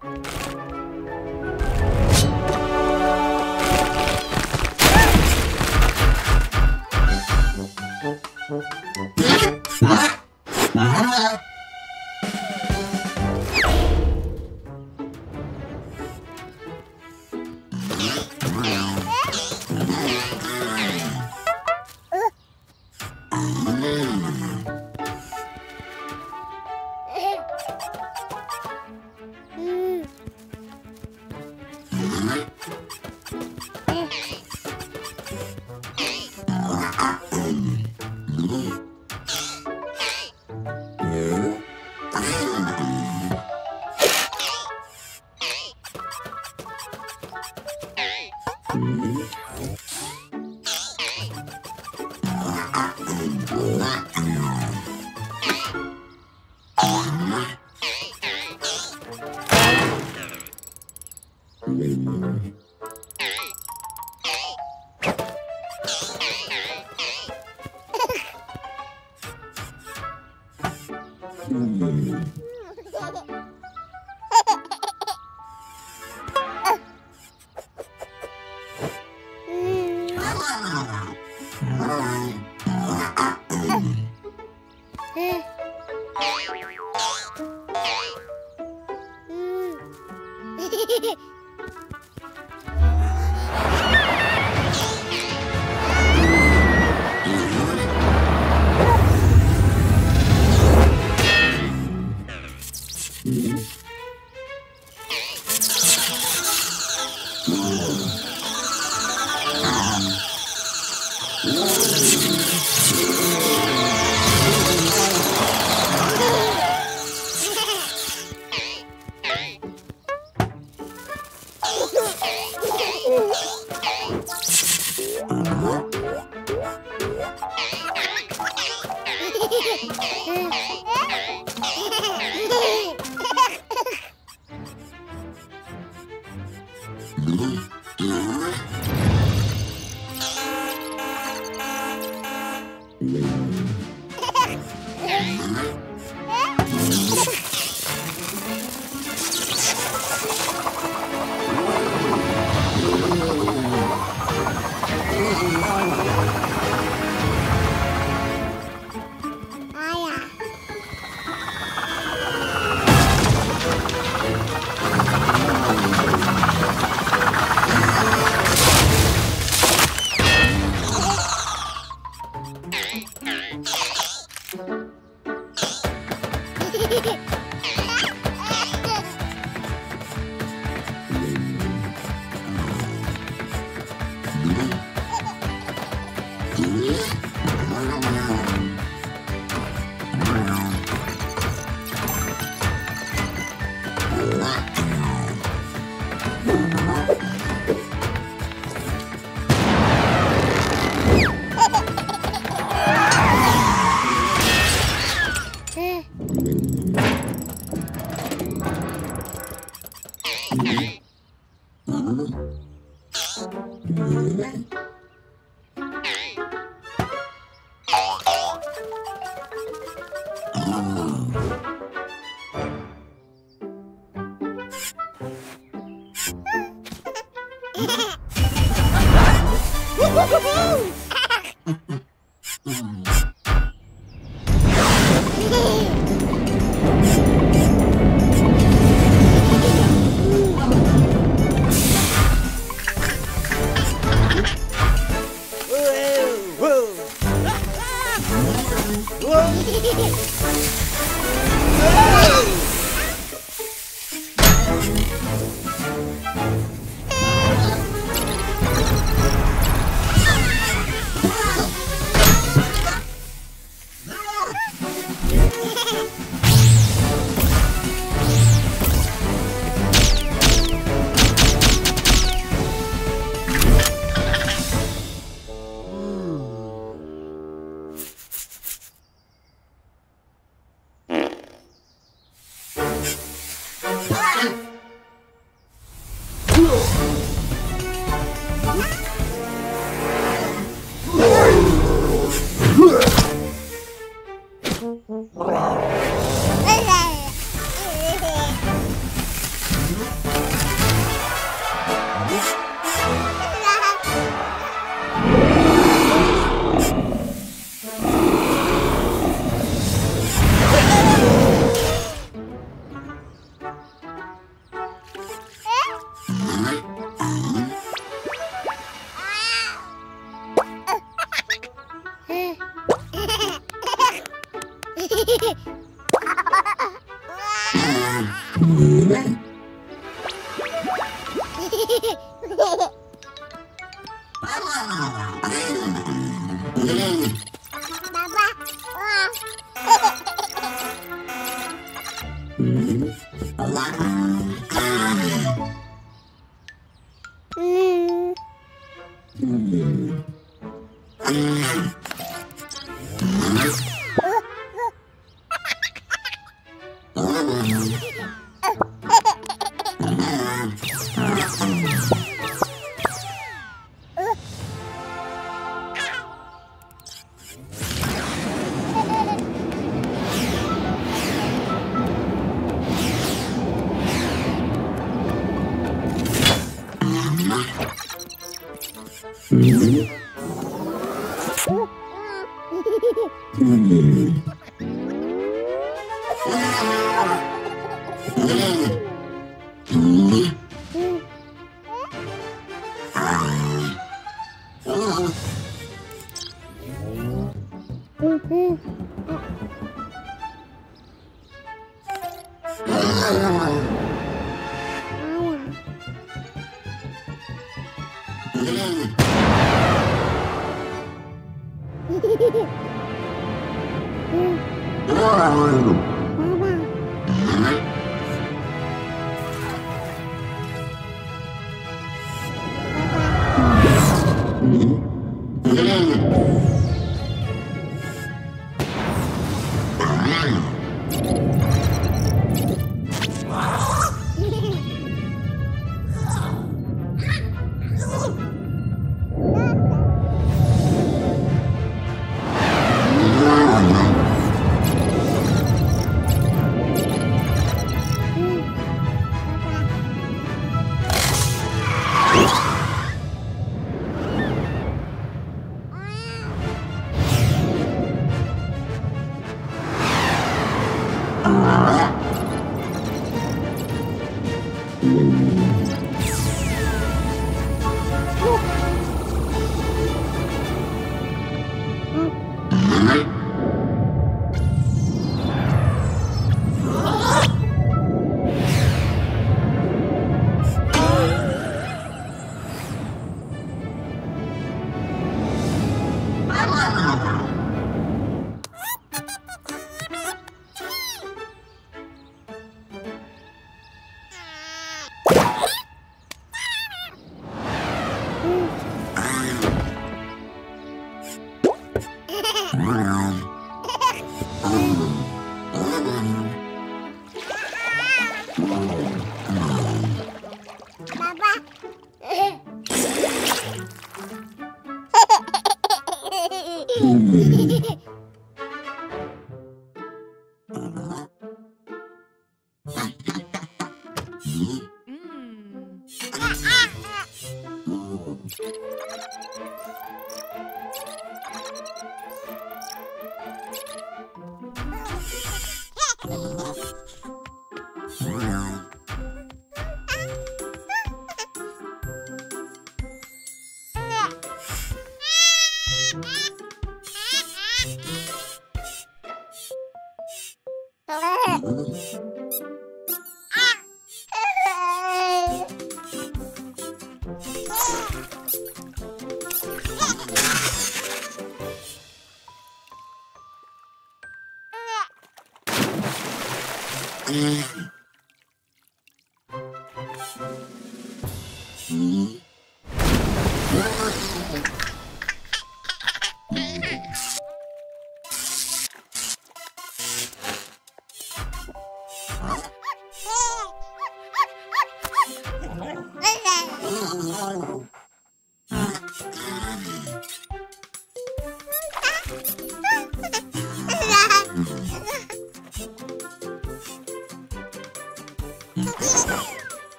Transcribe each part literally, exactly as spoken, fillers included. Cool.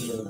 Huh?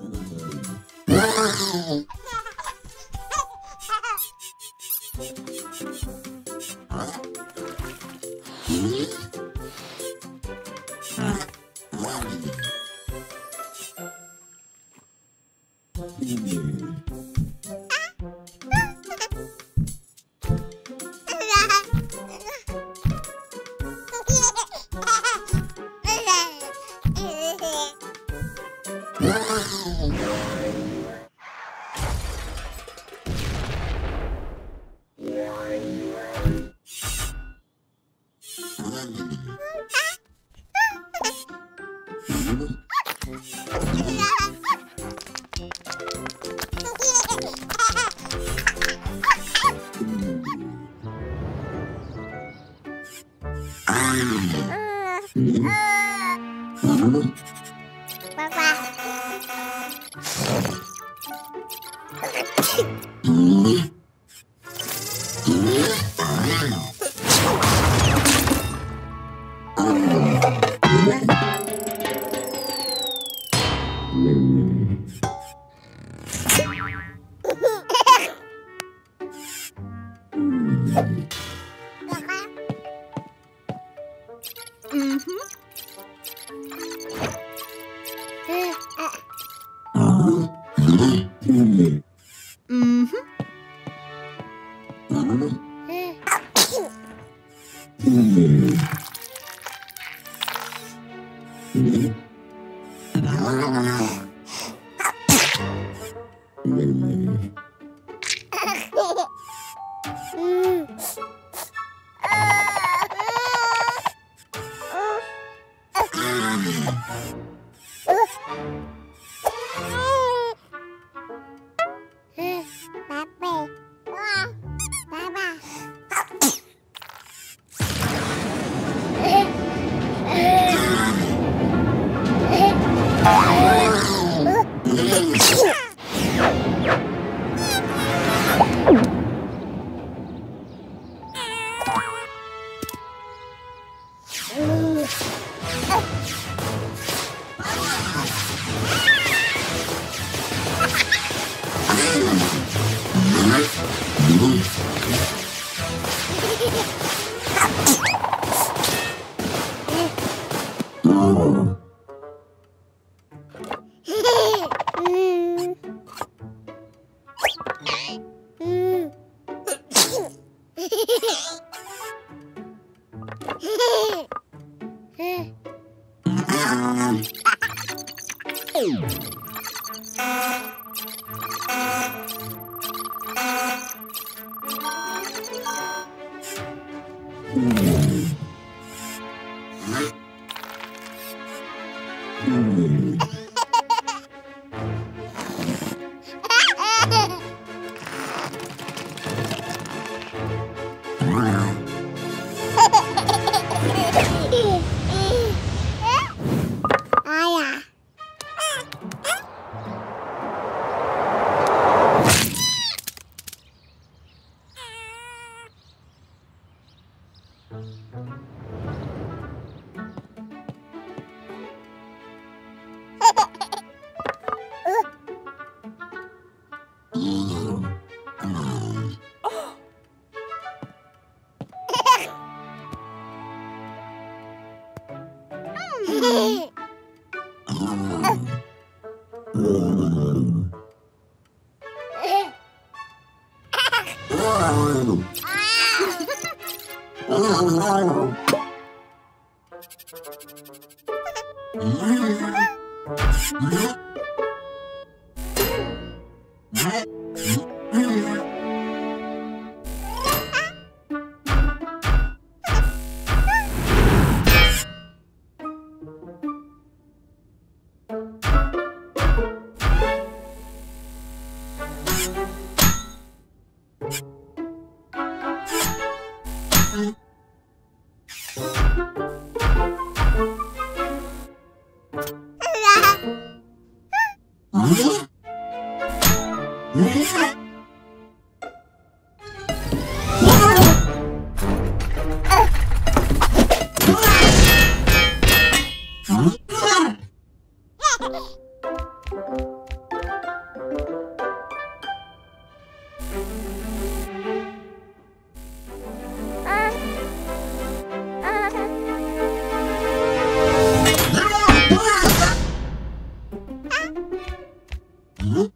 Bye.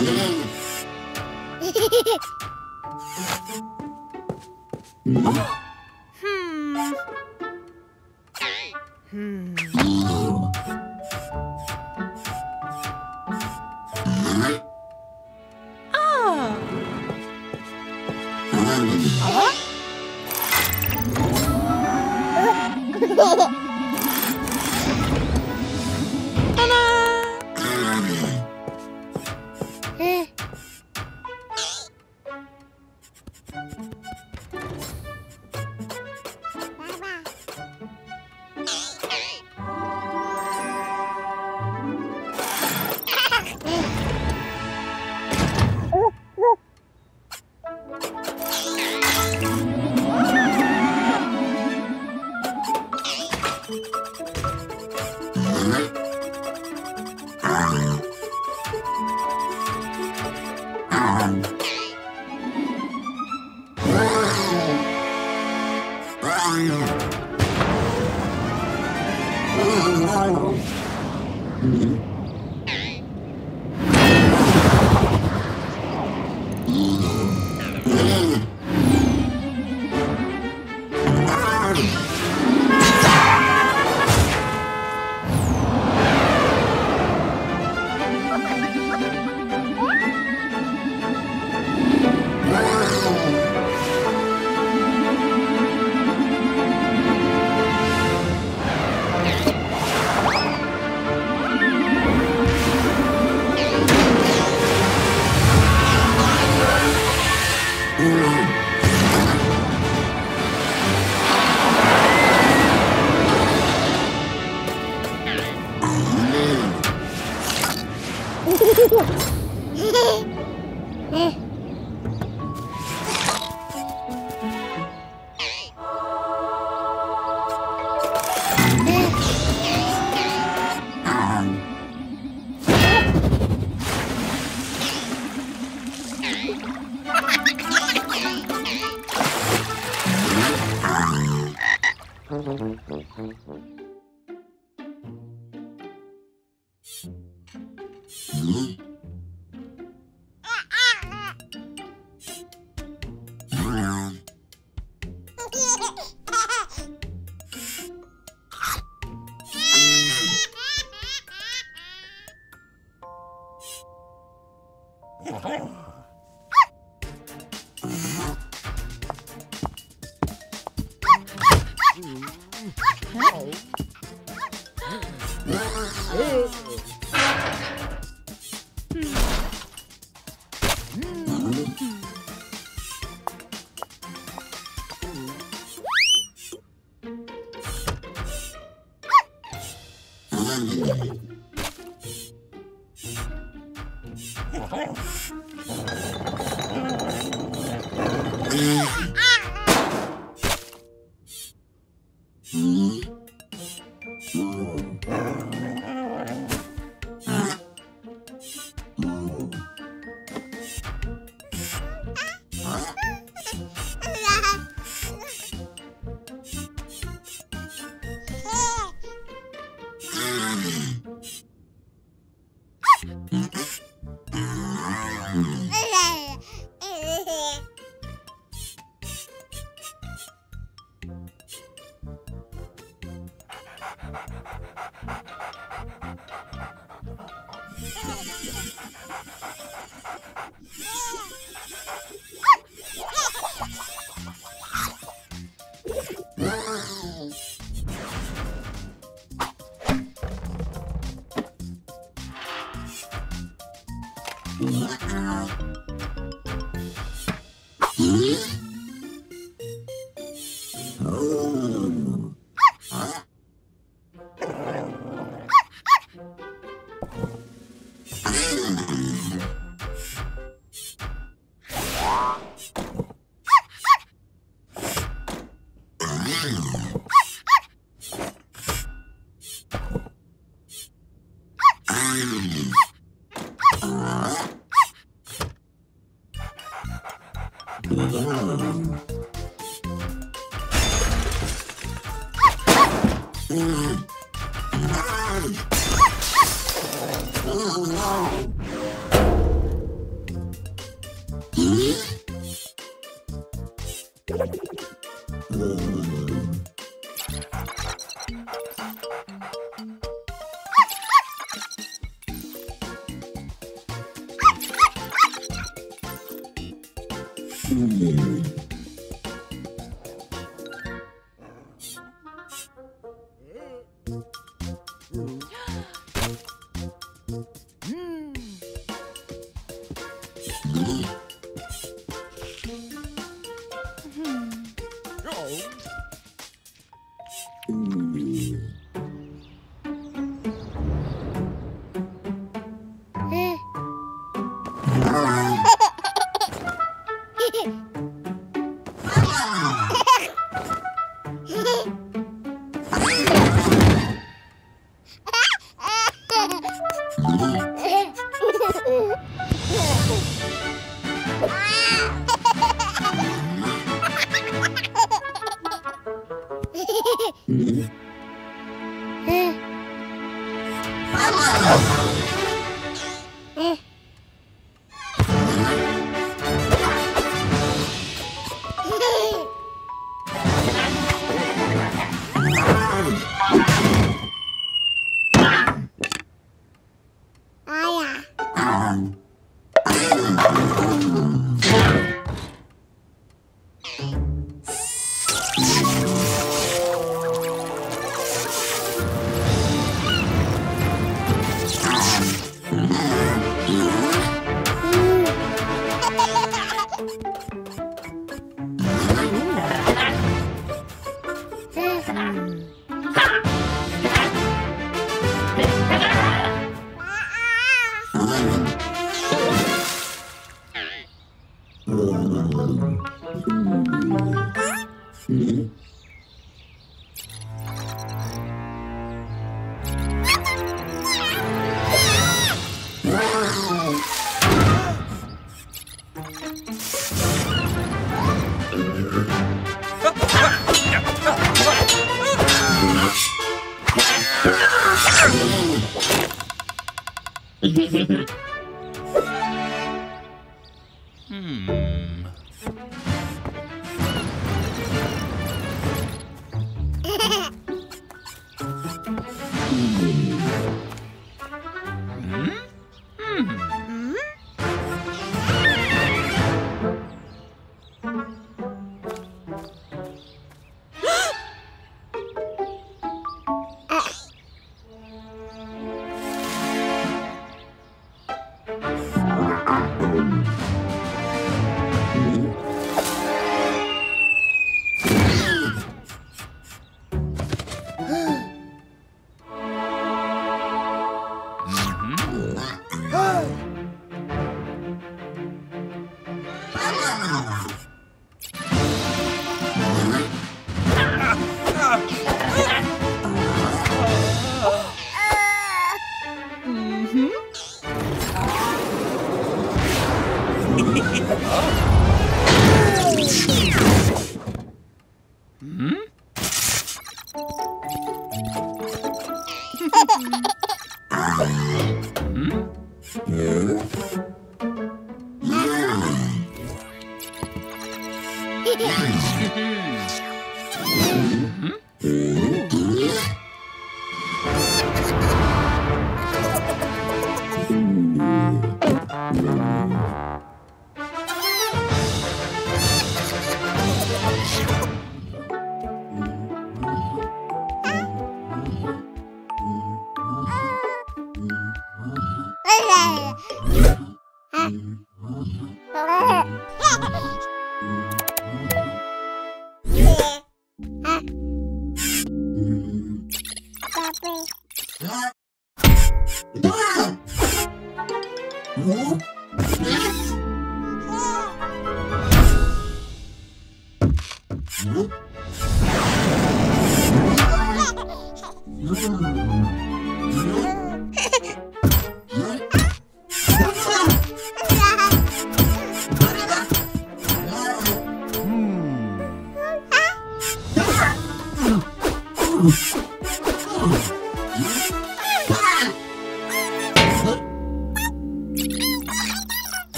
Oh, no.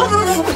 What?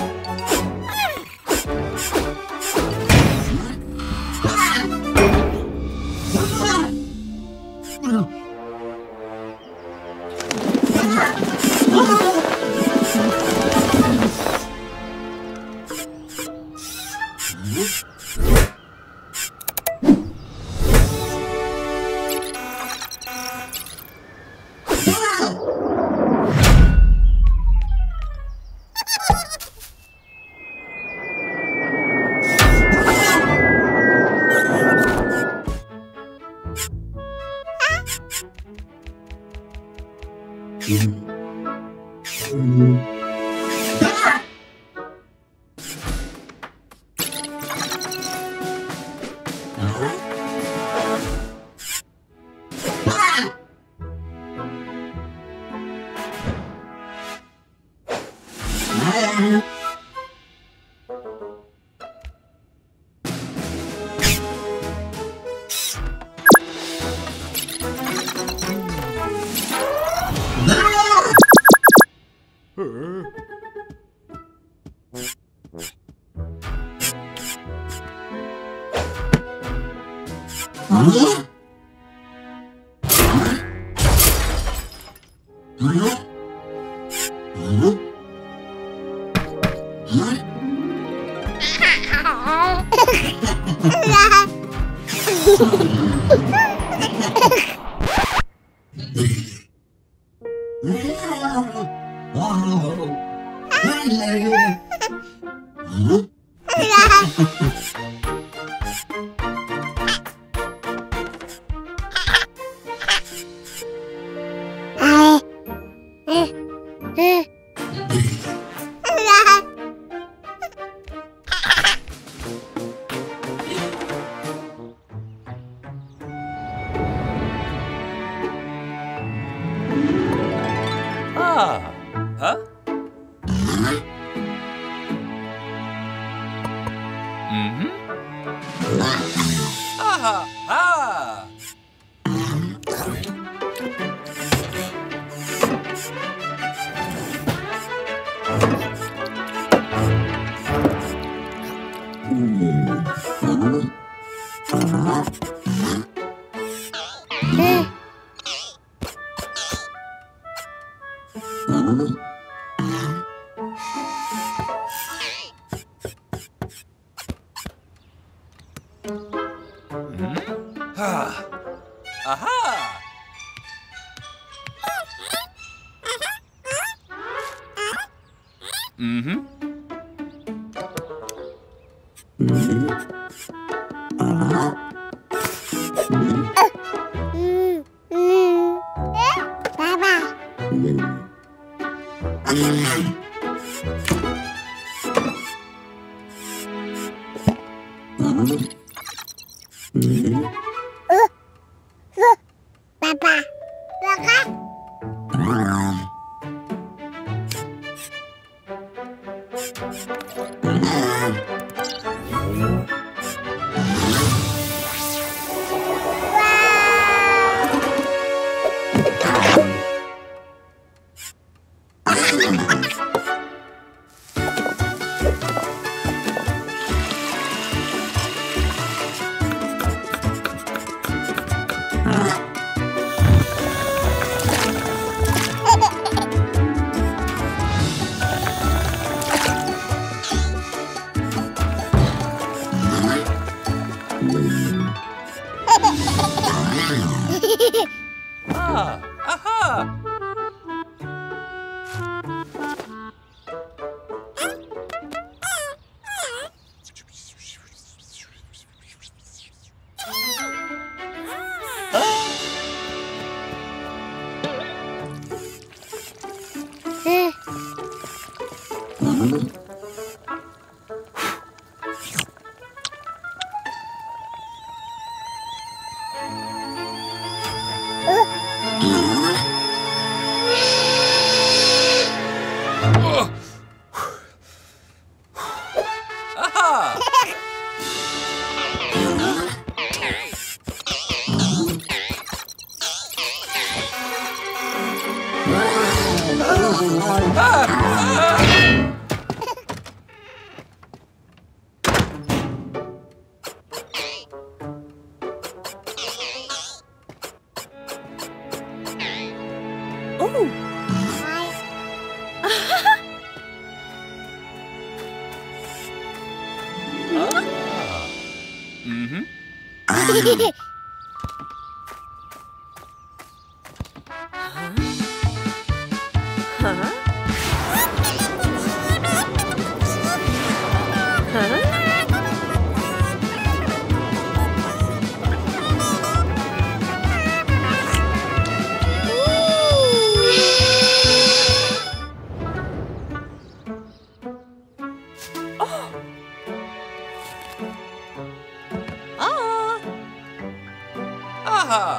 Ah.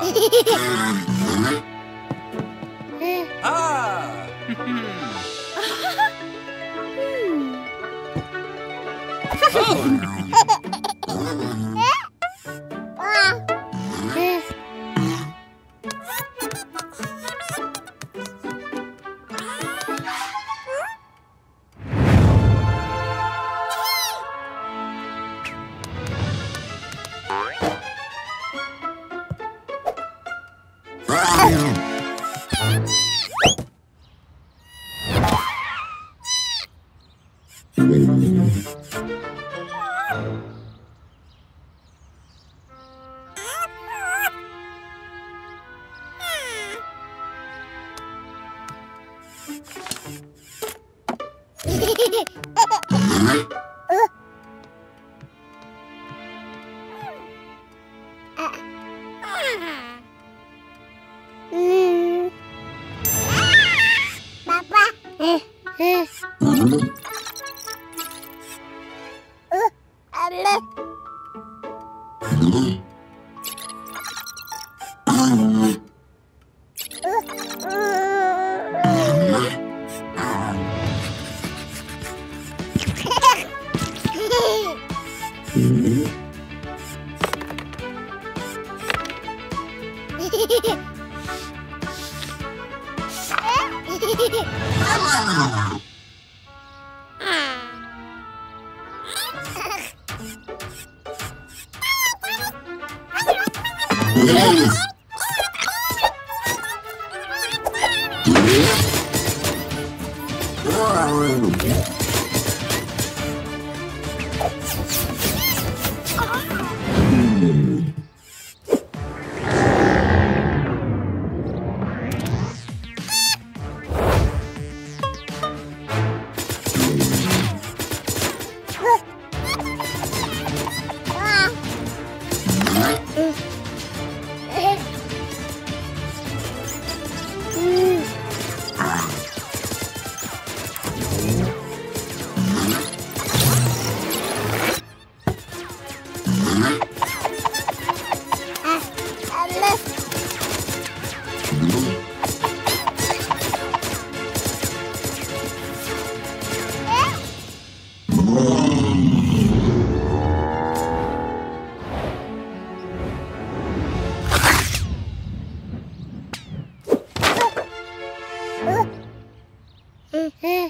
Ah. Oh. Yeah.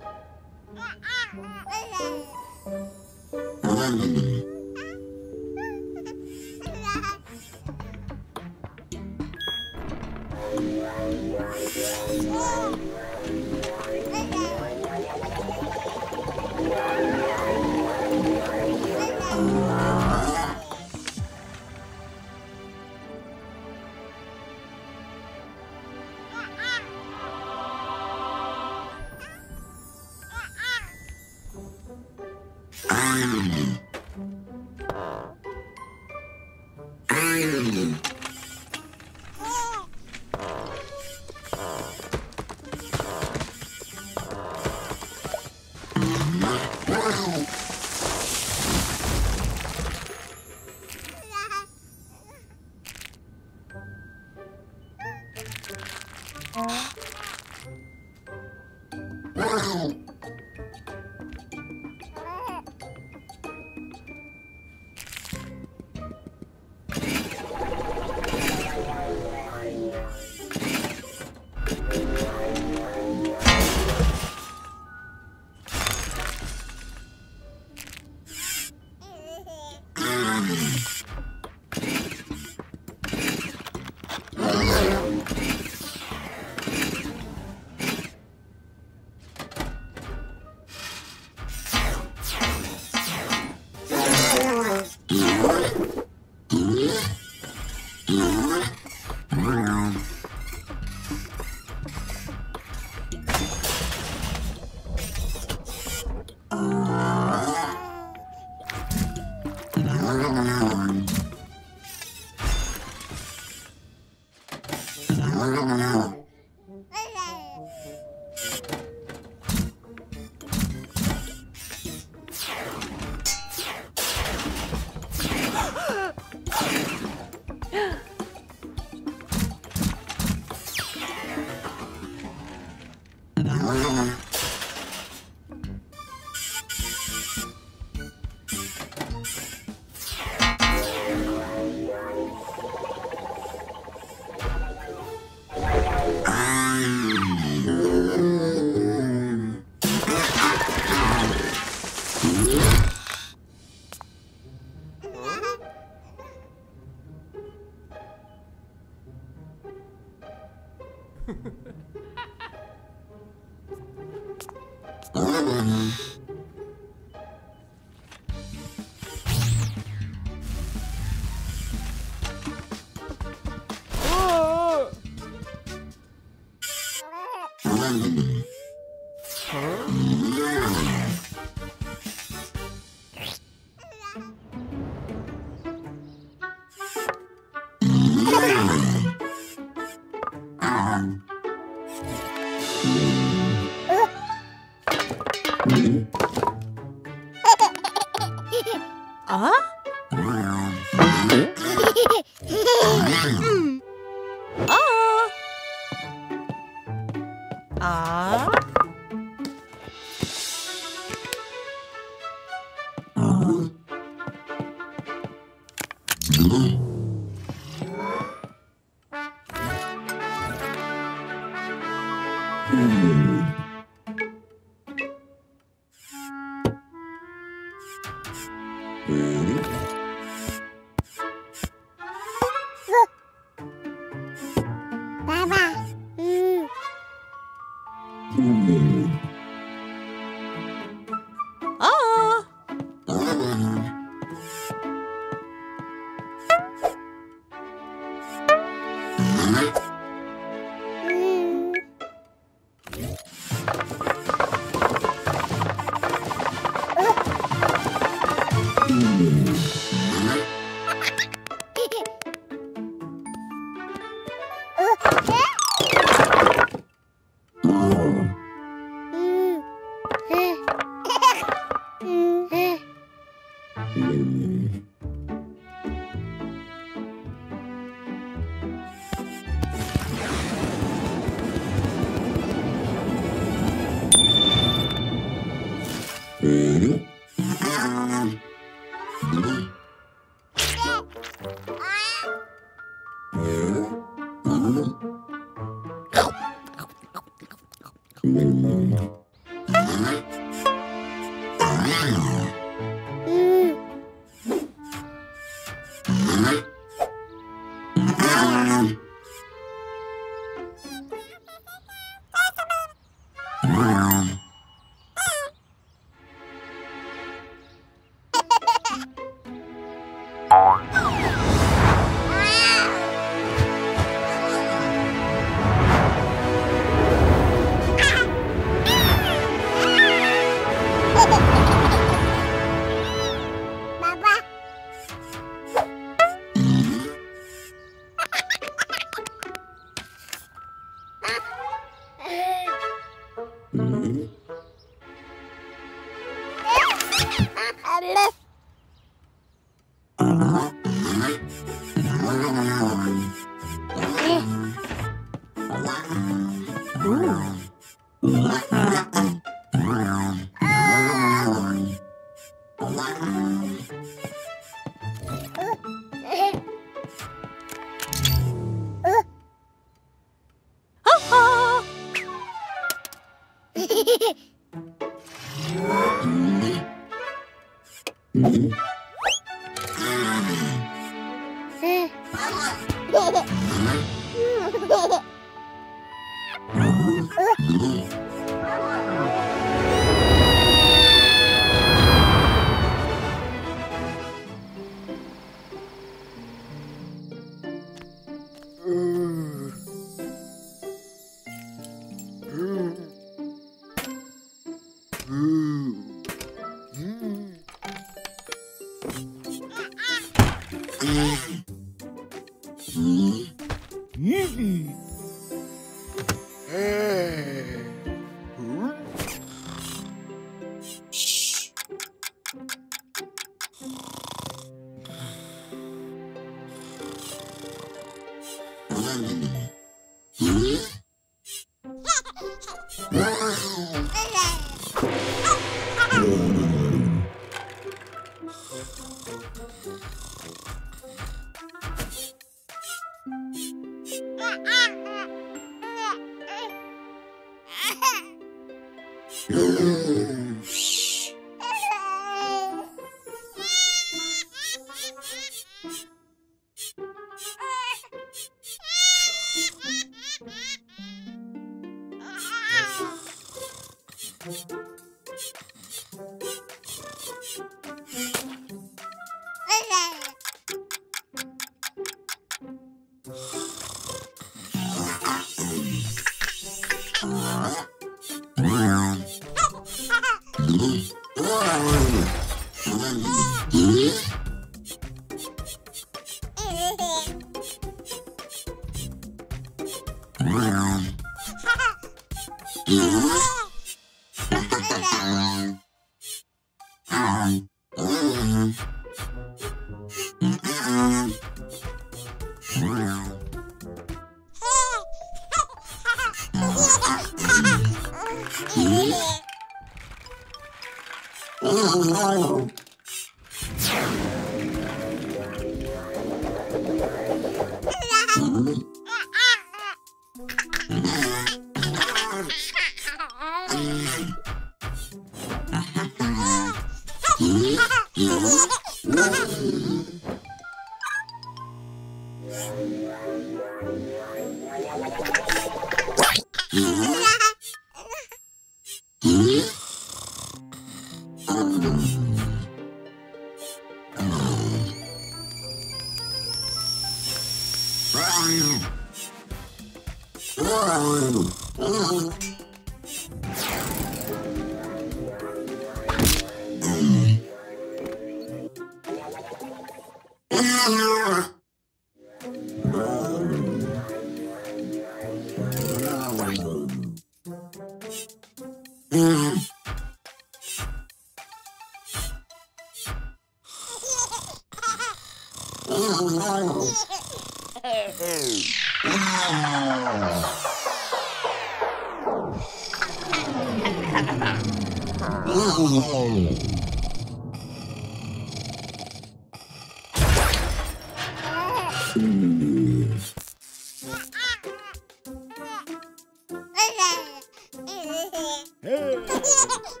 Hey!